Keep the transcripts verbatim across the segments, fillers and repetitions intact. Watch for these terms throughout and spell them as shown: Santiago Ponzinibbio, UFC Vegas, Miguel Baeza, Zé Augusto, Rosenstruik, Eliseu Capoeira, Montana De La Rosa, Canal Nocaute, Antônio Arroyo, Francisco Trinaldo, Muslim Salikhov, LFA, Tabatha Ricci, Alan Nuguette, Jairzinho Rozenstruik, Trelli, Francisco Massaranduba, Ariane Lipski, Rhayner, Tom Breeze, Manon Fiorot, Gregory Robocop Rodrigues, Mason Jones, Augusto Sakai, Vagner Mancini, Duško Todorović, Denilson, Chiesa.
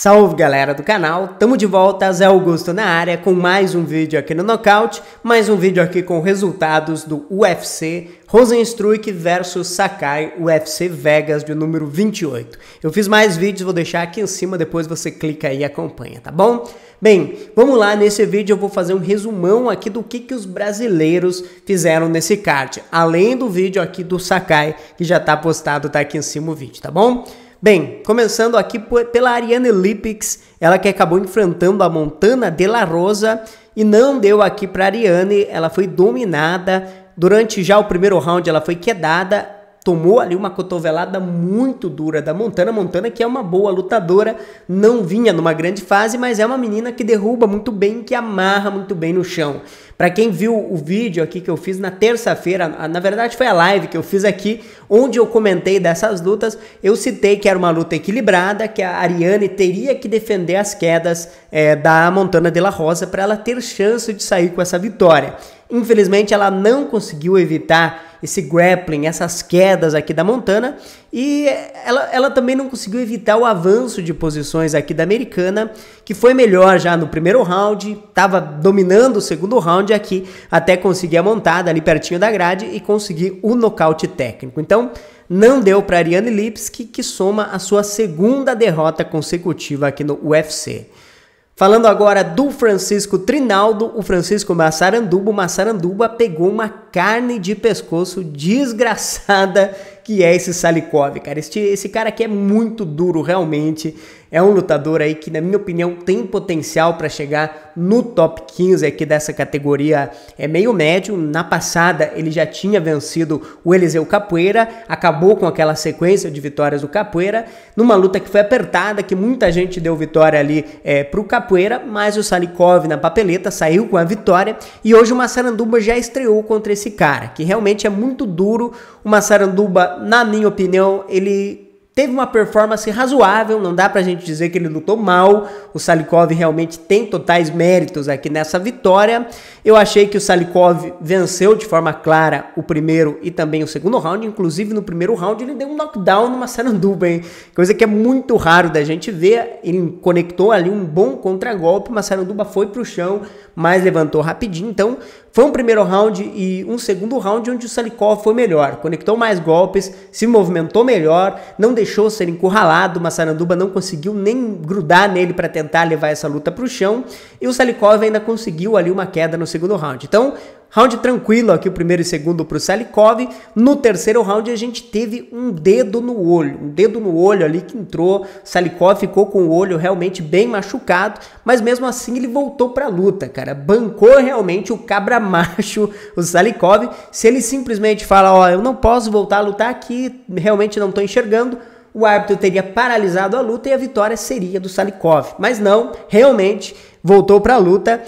Salve galera do canal, tamo de volta, Zé Augusto na área com mais um vídeo aqui no Nocaute, mais um vídeo aqui com resultados do U F C Rosenstruik versus Sakai, U F C Vegas de número vinte e oito. Eu fiz mais vídeos, vou deixar aqui em cima, depois você clica aí e acompanha, tá bom? Bem, vamos lá, nesse vídeo eu vou fazer um resumão aqui do que, que os brasileiros fizeram nesse card, além do vídeo aqui do Sakai, que já tá postado, tá aqui em cima o vídeo, tá bom? Bem, começando aqui por, pela Ariane Lipski, ela que acabou enfrentando a Montana De La Rosa e não deu aqui para Ariane, ela foi dominada, durante já o primeiro round ela foi quedada, tomou ali uma cotovelada muito dura da Montana, Montana que é uma boa lutadora, não vinha numa grande fase, mas é uma menina que derruba muito bem, que amarra muito bem no chão. Para quem viu o vídeo aqui que eu fiz na terça-feira, na verdade foi a live que eu fiz aqui, onde eu comentei dessas lutas, eu citei que era uma luta equilibrada, que a Ariane teria que defender as quedas é, da Montana De La Rosa para ela ter chance de sair com essa vitória. Infelizmente ela não conseguiu evitar esse grappling, essas quedas aqui da Montana, e ela, ela também não conseguiu evitar o avanço de posições aqui da americana, que foi melhor já no primeiro round, estava dominando o segundo round, aqui até conseguir a montada ali pertinho da grade e conseguir o nocaute técnico. Então não deu para Ariane Lipski, que soma a sua segunda derrota consecutiva aqui no U F C. Falando agora do Francisco Trinaldo, o Francisco Massaranduba, o Massaranduba pegou uma carne de pescoço desgraçada que é esse Salikhov, cara. Este, esse cara aqui é muito duro, realmente. É um lutador aí que, na minha opinião, tem potencial para chegar no top quinze aqui dessa categoria é meio médio. Na passada, ele já tinha vencido o Eliseu Capoeira, acabou com aquela sequência de vitórias do Capoeira, numa luta que foi apertada, que muita gente deu vitória ali é, pro Capoeira, mas o Salikhov na papeleta saiu com a vitória, e hoje o Massaranduba já estreou contra esse cara, que realmente é muito duro. O Massaranduba, na minha opinião, ele teve uma performance razoável, não dá pra gente dizer que ele lutou mal, o Salikhov realmente tem totais méritos aqui nessa vitória. Eu achei que o Salikhov venceu de forma clara o primeiro e também o segundo round, inclusive no primeiro round ele deu um knockdown numa Massaranduba, hein? Coisa que é muito raro da gente ver, ele conectou ali um bom contragolpe, Massaranduba foi pro chão, mas levantou rapidinho, então foi um primeiro round e um segundo round onde o Salikhov foi melhor, conectou mais golpes, se movimentou melhor, não deixou ser encurralado, o Massaranduba não conseguiu nem grudar nele para tentar levar essa luta para o chão, e o Salikhov ainda conseguiu ali uma queda no segundo round. Então, round tranquilo aqui, o primeiro e segundo para o Salikhov. No terceiro round a gente teve um dedo no olho, um dedo no olho ali que entrou, Salikhov ficou com o olho realmente bem machucado, mas mesmo assim ele voltou para a luta, cara, bancou realmente o cabra macho, o Salikhov. Se ele simplesmente fala, ó, eu não posso voltar a lutar aqui, realmente não estou enxergando, o árbitro teria paralisado a luta e a vitória seria do Salikhov, mas não, realmente voltou para a luta.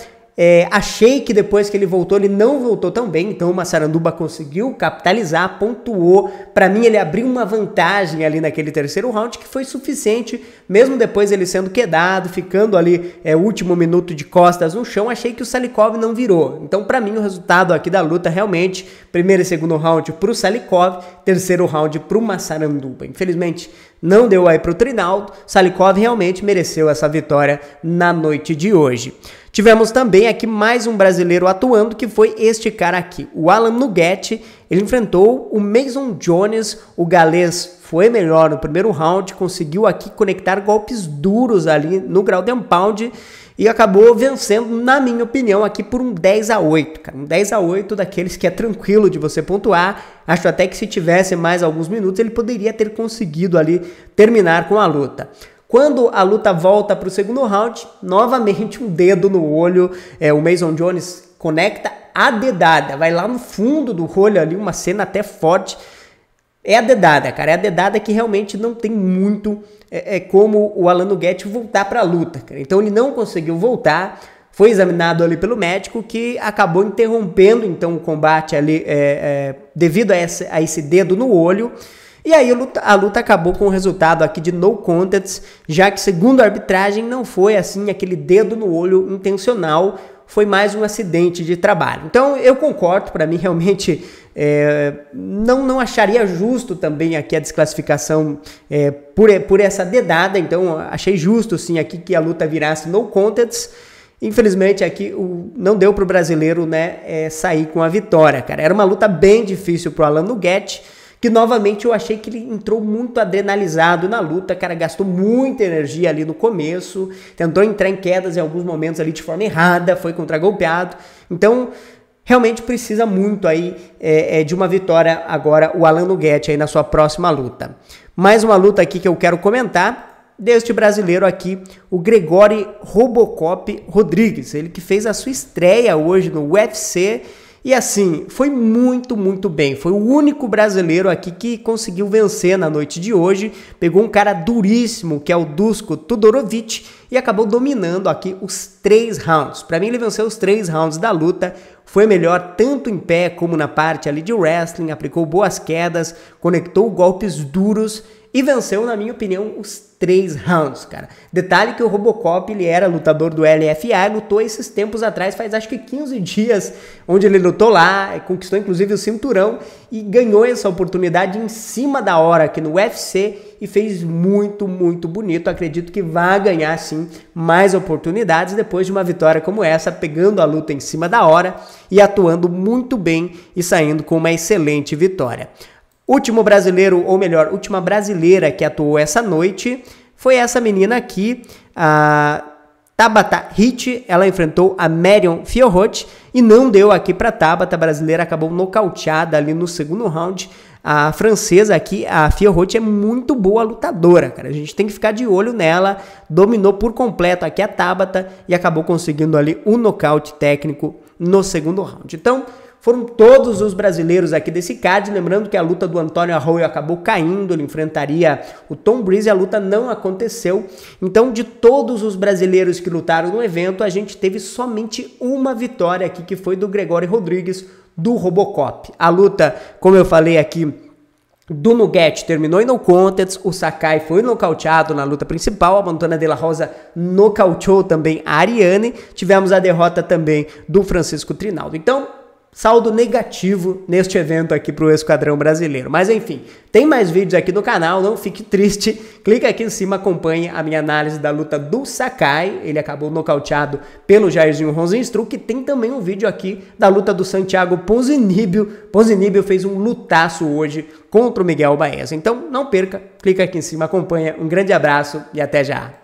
É, achei que depois que ele voltou, ele não voltou tão bem, então o Massaranduba conseguiu capitalizar, pontuou. Para mim ele abriu uma vantagem ali naquele terceiro round que foi suficiente, mesmo depois ele sendo quedado, ficando ali é, último minuto de costas no chão, achei que o Salikhov não virou. Então para mim o resultado aqui da luta realmente, primeiro e segundo round para o Salikhov, terceiro round para o Massaranduba. Infelizmente não deu aí para o Trinaldo, Salikhov realmente mereceu essa vitória na noite de hoje. Tivemos também aqui mais um brasileiro atuando, que foi este cara aqui, o Alan Nuguette. Ele enfrentou o Mason Jones, o galês foi melhor no primeiro round, conseguiu aqui conectar golpes duros ali no ground and pound e acabou vencendo, na minha opinião, aqui por um dez a oito, cara, um dez a oito daqueles que é tranquilo de você pontuar. Acho até que se tivesse mais alguns minutos ele poderia ter conseguido ali terminar com a luta. Quando a luta volta para o segundo round, novamente um dedo no olho, é, o Mason Jones conecta a dedada, vai lá no fundo do olho ali, uma cena até forte, é a dedada, cara, é a dedada que realmente não tem muito é, é como o Alan Nuguette voltar para a luta, cara. Então ele não conseguiu voltar, foi examinado ali pelo médico, que acabou interrompendo então o combate ali é, é, devido a esse, a esse dedo no olho. E aí a luta, a luta acabou com o resultado aqui de no contest, já que segundo a arbitragem não foi assim aquele dedo no olho intencional, foi mais um acidente de trabalho. Então eu concordo, para mim realmente É, não, não acharia justo também aqui a desclassificação é, por, por essa dedada, então achei justo sim aqui que a luta virasse no contest. Infelizmente aqui o, não deu para o brasileiro, né, é, sair com a vitória, cara. Era uma luta bem difícil para o Alan Nuguette, que novamente eu achei que ele entrou muito adrenalizado na luta, cara, gastou muita energia ali no começo, tentou entrar em quedas em alguns momentos ali de forma errada, foi contragolpeado, então realmente precisa muito aí é, é, de uma vitória agora o Alan Nuguette aí na sua próxima luta. Mais uma luta aqui que eu quero comentar, deste brasileiro aqui, o Gregory Robocop Rodrigues, ele que fez a sua estreia hoje no U F C, e assim, foi muito, muito bem. Foi o único brasileiro aqui que conseguiu vencer na noite de hoje. Pegou um cara duríssimo, que é o Duško Todorović, e acabou dominando aqui os três rounds. Para mim, ele venceu os três rounds da luta. Foi melhor tanto em pé como na parte ali de wrestling. Aplicou boas quedas, conectou golpes duros e venceu, na minha opinião, os três rounds, cara. Detalhe que o Robocop, ele era lutador do L F A, lutou esses tempos atrás, faz acho que quinze dias, onde ele lutou lá, conquistou inclusive o cinturão e ganhou essa oportunidade em cima da hora aqui no U F C e fez muito, muito bonito. Acredito que vai ganhar, sim, mais oportunidades depois de uma vitória como essa, pegando a luta em cima da hora e atuando muito bem e saindo com uma excelente vitória. Último brasileiro, ou melhor, última brasileira que atuou essa noite foi essa menina aqui, a Tabatha Ricci. Ela enfrentou a Manon Fiorot e não deu aqui para Tabatha. A brasileira acabou nocauteada ali no segundo round. A francesa aqui, a Fiorot, é muito boa lutadora, cara. A gente tem que ficar de olho nela. Dominou por completo aqui a Tabatha e acabou conseguindo ali um nocaute técnico no segundo round. Então, foram todos os brasileiros aqui desse card, lembrando que a luta do Antônio Arroyo acabou caindo, ele enfrentaria o Tom Breeze e a luta não aconteceu. Então, de todos os brasileiros que lutaram no evento, a gente teve somente uma vitória aqui, que foi do Gregory Rodrigues, do Robocop. A luta, como eu falei aqui, do Nuguette terminou em no contest, o Sakai foi nocauteado na luta principal, a Montana De La Rosa nocauteou também a Ariane, tivemos a derrota também do Francisco Trinaldo. Então, saldo negativo neste evento aqui para o Esquadrão Brasileiro. Mas enfim, tem mais vídeos aqui no canal, não fique triste. Clica aqui em cima, acompanhe a minha análise da luta do Sakai. Ele acabou nocauteado pelo Jairzinho Rozenstruik. E tem também um vídeo aqui da luta do Santiago Ponzinibbio. Ponzinibbio fez um lutaço hoje contra o Miguel Baeza. Então não perca, clica aqui em cima, acompanha. Um grande abraço e até já!